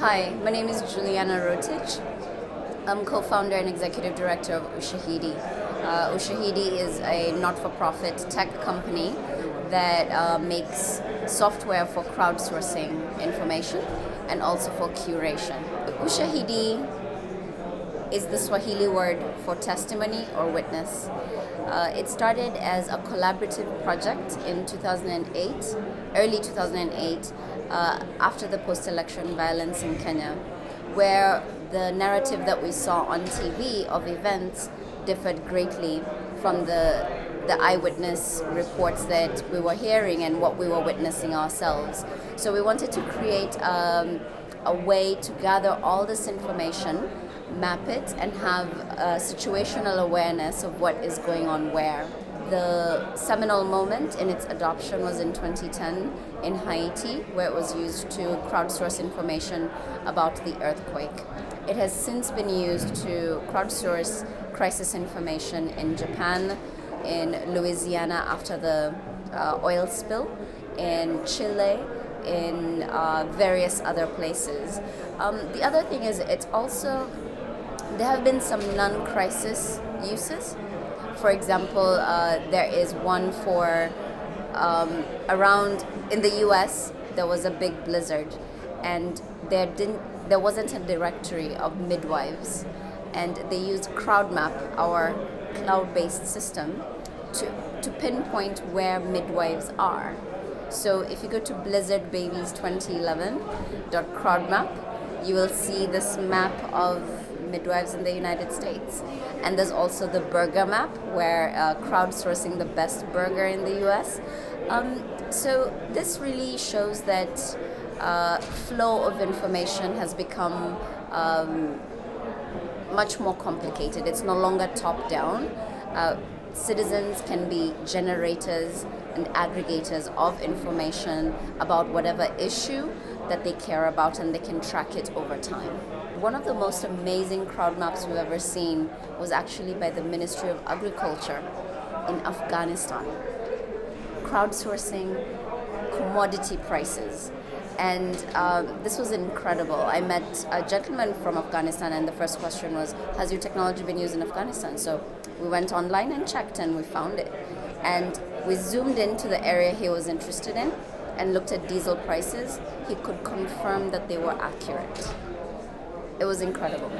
Hi, my name is Juliana Rotich. I'm co-founder and executive director of Ushahidi. Ushahidi is a not-for-profit tech company that makes software for crowdsourcing information and also for curation. Ushahidi is the Swahili word for testimony or witness. It started as a collaborative project in 2008, early 2008, after the post-election violence in Kenya, where the narrative that we saw on TV of events differed greatly from the eyewitness reports that we were hearing and what we were witnessing ourselves. So we wanted to create a way to gather all this information, map it, and have a situational awareness of what is going on where. The seminal moment in its adoption was in 2010 in Haiti, where it was used to crowdsource information about the earthquake. It has since been used to crowdsource crisis information in Japan, in Louisiana after the oil spill, in Chile, in various other places. The other thing is it's also, there have been some non-crisis uses. For example, there is one for in the U.S. there was a big blizzard, and there wasn't a directory of midwives, and they used Crowdmap, our cloud-based system, to pinpoint where midwives are. So if you go to blizzardbabies2011.crowdmap, you will see this map of midwives in the United States. And there's also the burger map, where crowdsourcing the best burger in the US. So this really shows that flow of information has become much more complicated. It's no longer top-down. Citizens can be generators and aggregators of information about whatever issue that they care about, and they can track it over time. One of the most amazing crowd maps we've ever seen was actually by the Ministry of Agriculture in Afghanistan, crowdsourcing commodity prices. And this was incredible. I met a gentleman from Afghanistan, and the first question was, has your technology been used in Afghanistan? So we went online and checked, and we found it. And we zoomed into the area he was interested in and looked at diesel prices. He could confirm that they were accurate. It was incredible.